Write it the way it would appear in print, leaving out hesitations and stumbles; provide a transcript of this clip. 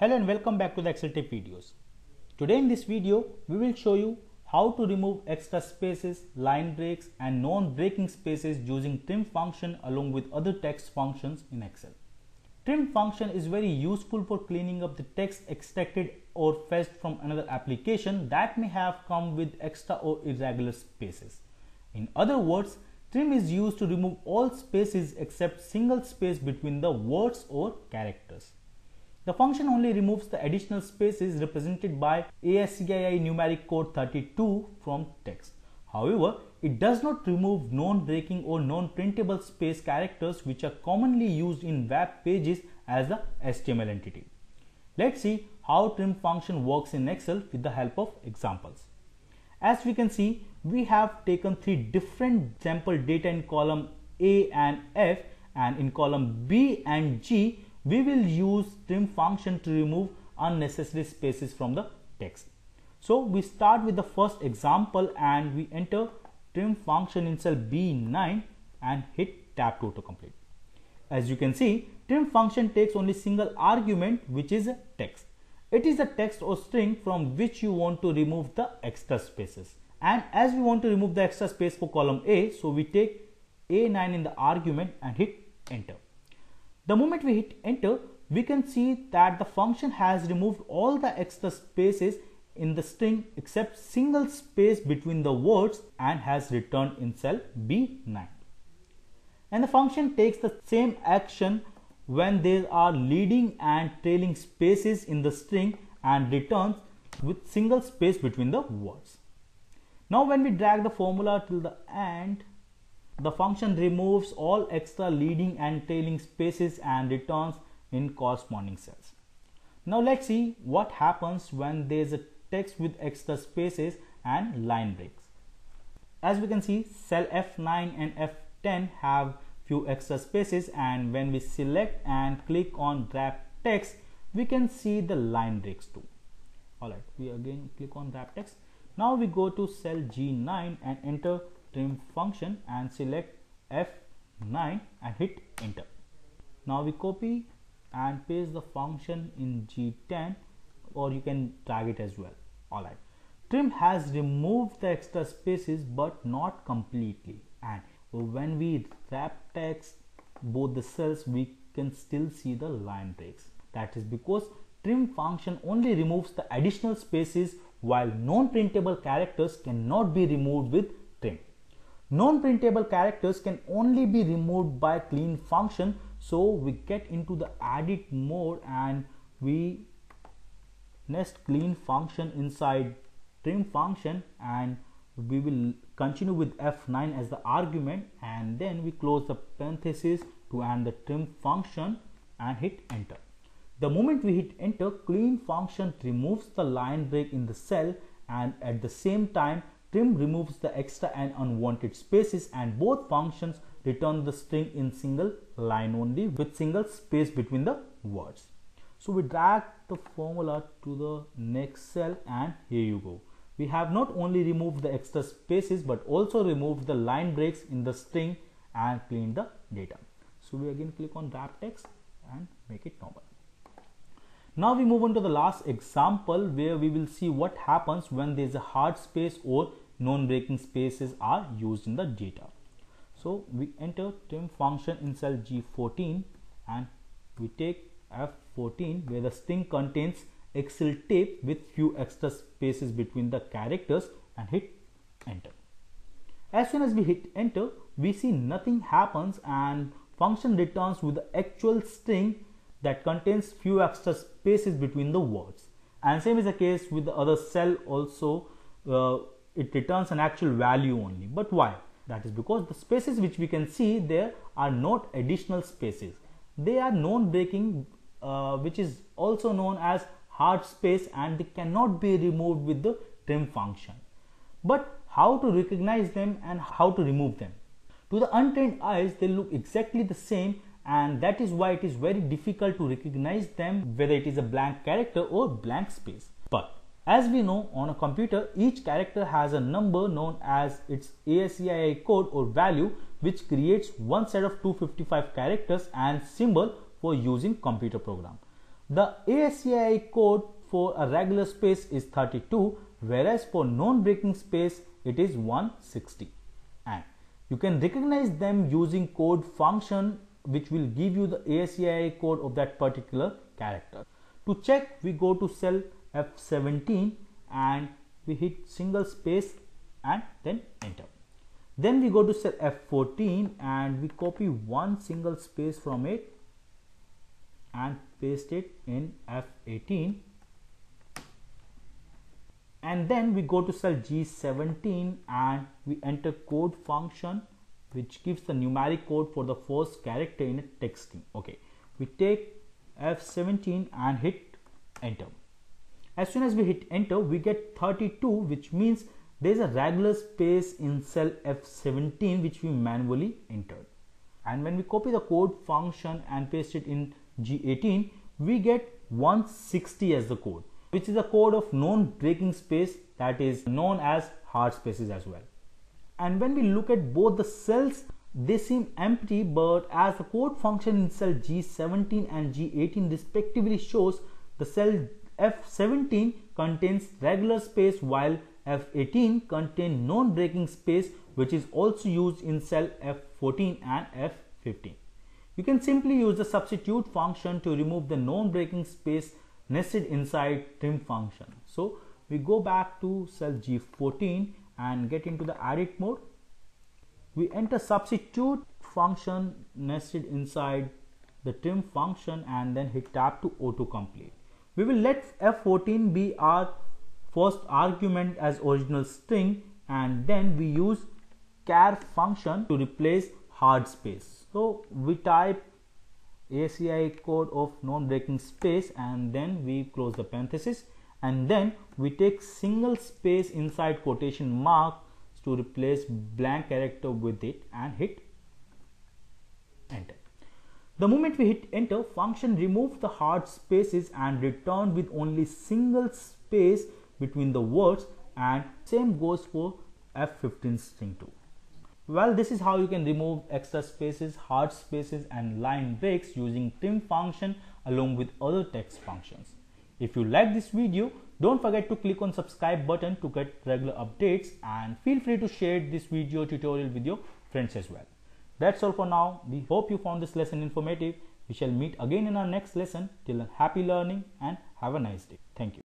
Hello and welcome back to the Excel Tip videos. Today in this video, we will show you how to remove extra spaces, line breaks and non-breaking spaces using trim function along with other text functions in Excel. Trim function is very useful for cleaning up the text extracted or fetched from another application that may have come with extra or irregular spaces. In other words, trim is used to remove all spaces except single space between the words or characters. The function only removes the additional spaces represented by ASCII numeric code 32 from text. However, it does not remove non-breaking or non-printable space characters which are commonly used in web pages as the HTML entity. Let's see how trim function works in Excel with the help of examples. As we can see, we have taken three different sample data in column A and F, and in column B and G we will use trim function to remove unnecessary spaces from the text. So we start with the first example and we enter trim function in cell B9 and hit tab to autocomplete. As you can see, trim function takes only single argument, which is a text. It is a text or string from which you want to remove the extra spaces. And as we want to remove the extra space for column A, so we take A9 in the argument and hit enter. The moment we hit enter, we can see that the function has removed all the extra spaces in the string except single space between the words and has returned in cell B9. And the function takes the same action when there are leading and trailing spaces in the string and returns with single space between the words. Now when we drag the formula till the end, the function removes all extra leading and trailing spaces and returns in corresponding cells. Now let's see what happens when there is a text with extra spaces and line breaks. As we can see, cell F9 and F10 have few extra spaces, and when we select and click on wrap text, we can see the line breaks too. Alright, we again click on wrap text. Now we go to cell G9 and enter trim function and select F9 and hit enter. Now we copy and paste the function in G10, or you can drag it as well. Alright, trim has removed the extra spaces but not completely, and when we wrap text both the cells we can still see the line breaks. That is because trim function only removes the additional spaces, while non-printable characters cannot be removed with trim. Non-printable characters can only be removed by clean function, so we get into the edit mode and we nest clean function inside trim function, and we will continue with F9 as the argument, and then we close the parenthesis to end the trim function and hit enter. The moment we hit enter, clean function removes the line break in the cell, and at the same time trim removes the extra and unwanted spaces, and both functions return the string in single line only with single space between the words. So we drag the formula to the next cell, and here you go. We have not only removed the extra spaces but also removed the line breaks in the string and cleaned the data. So we again click on wrap text and make it normal. Now we move on to the last example where we will see what happens when there is a hard space or non-breaking spaces are used in the data. So we enter trim function in cell G14 and we take F14 where the string contains Excel tape with few extra spaces between the characters and hit enter. As soon as we hit enter, we see nothing happens and function returns with the actual string that contains few extra spaces between the words, and same is the case with the other cell also. It returns an actual value only. But why? That is because the spaces which we can see there are not additional spaces. They are non-breaking, which is also known as hard space, and they cannot be removed with the trim function. But how to recognize them and how to remove them? To the untrained eyes, they look exactly the same, and that is why it is very difficult to recognize them, whether it is a blank character or blank space. But as we know, on a computer each character has a number known as its ASCII code or value, which creates one set of 255 characters and symbol for using computer program. The ASCII code for a regular space is 32, whereas for non-breaking space it is 160. And you can recognize them using code function, which will give you the ASCII code of that particular character. To check, we go to cell F17 and we hit single space and then enter. Then we go to cell F14 and we copy one single space from it and paste it in F18. And then we go to cell G17 and we enter code function, which gives the numeric code for the first character in a text string. Okay, we take F17 and hit enter. As soon as we hit enter, we get 32, which means there is a regular space in cell F17 which we manually entered. And when we copy the code function and paste it in G18, we get 160 as the code, which is the code of non-breaking space, that is known as hard spaces as well. And when we look at both the cells, they seem empty, but as the code function in cell G17 and G18 respectively shows, the cell F17 contains regular space while F18 contains non-breaking space, which is also used in cell F14 and F15. You can simply use the substitute function to remove the non-breaking space nested inside trim function. So we go back to cell G14 and get into the edit mode. We enter substitute function nested inside the trim function and then hit tab to autocomplete. We will let F14 be our first argument as original string, and then we use char function to replace hard space. So we type ASCII code of non-breaking space and then we close the parenthesis, and then we take single space inside quotation marks to replace blank character with it and hit enter. The moment we hit enter, function removes the hard spaces and return with only single space between the words, and same goes for F15 string too. Well, this is how you can remove extra spaces, hard spaces and line breaks using trim function along with other text functions. If you like this video, don't forget to click on subscribe button to get regular updates, and feel free to share this video tutorial with your friends as well. That's all for now. We hope you found this lesson informative. We shall meet again in our next lesson. Till then, happy learning and have a nice day. Thank you.